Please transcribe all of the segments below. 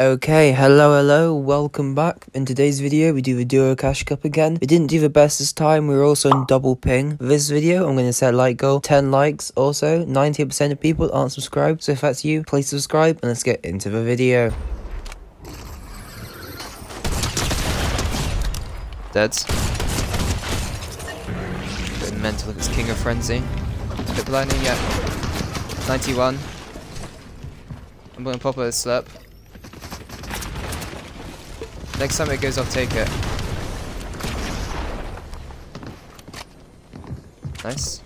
Okay, hello, welcome back. In today's video we do the Duo Cash Cup again. We didn't do the best this time, we were also in double ping. For this video I'm going to set a like goal, 10 likes. Also 90% of people aren't subscribed, so if that's you, please subscribe and let's get into the video. Deads. Going mental, look, it's King of Frenzy. Bit blinding, yeah. 91. I'm going to pop a slurp. Next time it goes off, take it. Nice.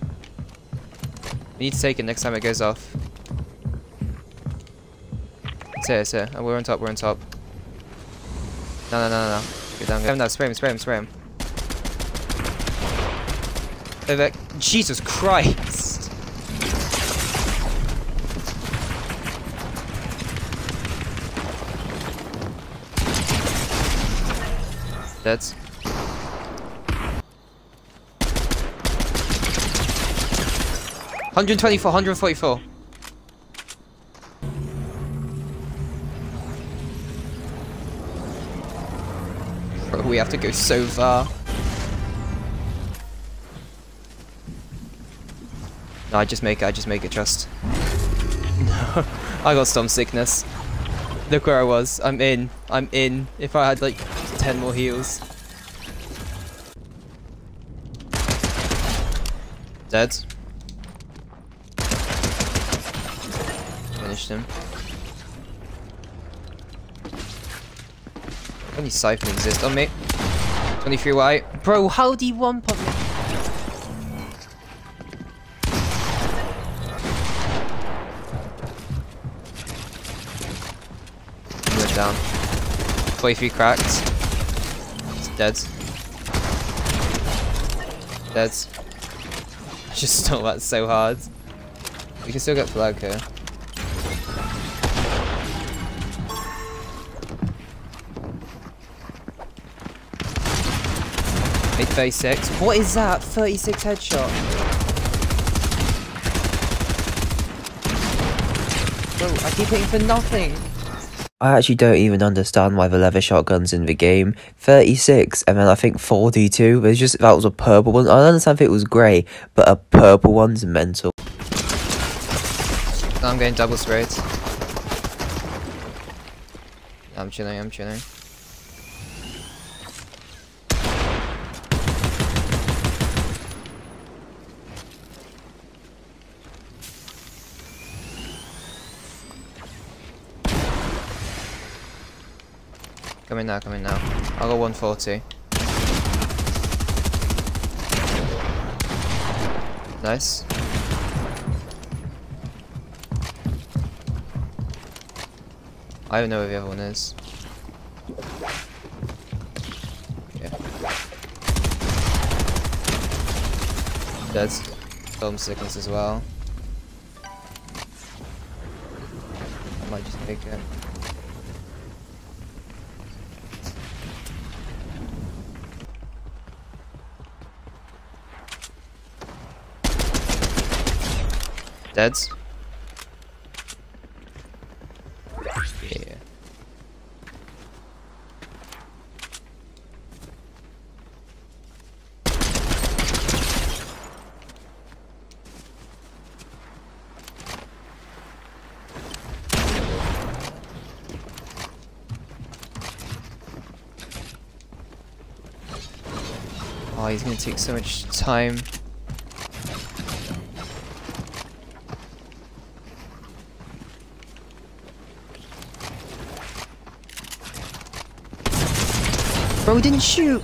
We need to take it next time it goes off. It's here. Oh, we're on top. No. Go down. Spray him. Over. Jesus Christ! Dead. $124, $144. Bro, we have to go so far. No, I just make it, trust. No, I got storm sickness. Look where I was. I'm in. If I had like 10 more heals. Dead. Finished him. Only Siphon exists on me. 23 white. Bro, how do you one pop me? He went down. 43 cracked. Dead. I just stole that so hard. We can still get flag here. Big 36. What is that? 36 headshot. Bro, I keep hitting for nothing. I actually don't even understand why the leather shotgun's in the game. 36 and then I think 42. There's just, that was a purple one. I don't understand if it was grey, but a purple one's mental. I'm going double sprayed. I'm chilling. Come in now. I'll go 140. Nice. I don't know where the other one is. Yeah. Dead. Storm sickness as well. I might just pick it. Dead. Yeah. Oh, he's gonna take so much time. Bro, didn't shoot!